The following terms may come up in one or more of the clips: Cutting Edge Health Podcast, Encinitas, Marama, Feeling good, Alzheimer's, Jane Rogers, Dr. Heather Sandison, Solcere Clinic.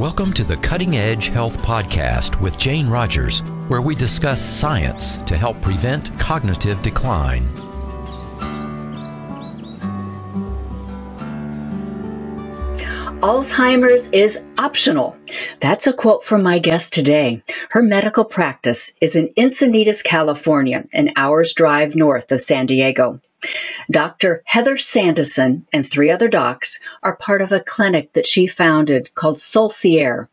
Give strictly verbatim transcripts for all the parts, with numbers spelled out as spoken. Welcome to the Cutting Edge Health Podcast with Jane Rogers, where we discuss science to help prevent cognitive decline. Alzheimer's is optional. That's a quote from my guest today. Her medical practice is in Encinitas, California, an hour's drive north of San Diego. Doctor Heather Sandison and three other docs are part of a clinic that she founded called Solcere.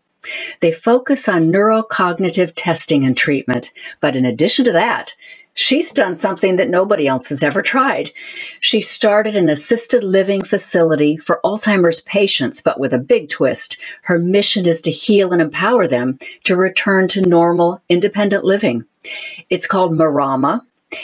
They focus on neurocognitive testing and treatment, but in addition to that, she's done something that nobody else has ever tried. She started an assisted living facility for Alzheimer's patients, but with a big twist. Her mission is to heal and empower them to return to normal, independent living. It's called Marama,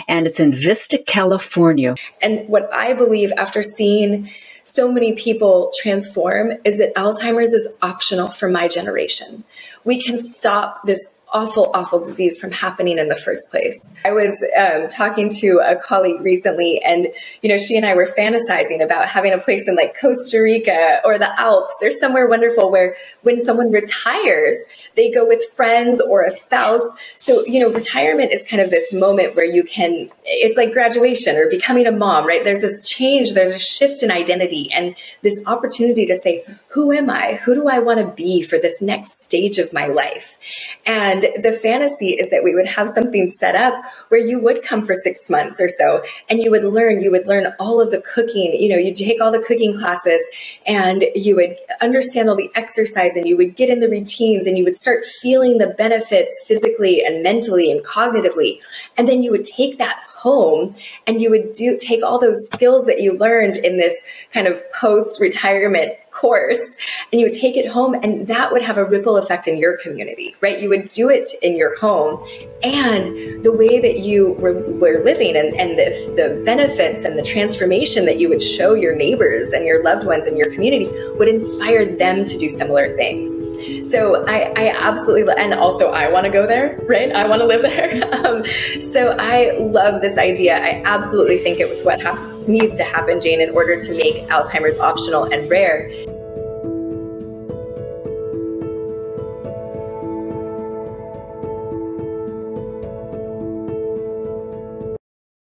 and it's in Vista, California. And what I believe after seeing so many people transform is that Alzheimer's is optional for my generation. We can stop this awful, awful disease from happening in the first place. I was um, talking to a colleague recently, and you know, she and I were fantasizing about having a place in like Costa Rica or the Alps or somewhere wonderful where when someone retires, they go with friends or a spouse. So, you know, retirement is kind of this moment where you can, it's like graduation or becoming a mom, right? There's this change, there's a shift in identity and this opportunity to say, who am I? Who do I want to be for this next stage of my life? And And the fantasy is that we would have something set up where you would come for six months or so, and you would learn, you would learn all of the cooking, you know, you'd take all the cooking classes, and you would understand all the exercise, and you would get in the routines, and you would start feeling the benefits physically and mentally and cognitively. And then you would take that home, and you would do take all those skills that you learned in this kind of post-retirement course, and you would take it home, and that would have a ripple effect in your community, right? You would do it in your home, and the way that you were, were living and, and the, the benefits and the transformation that you would show your neighbors and your loved ones in your community would inspire them to do similar things. So I, I absolutely love, and also I want to go there, right? I want to live there. Um, so I love this idea. I absolutely think it was what has, needs to happen, Jane, in order to make Alzheimer's optional and rare.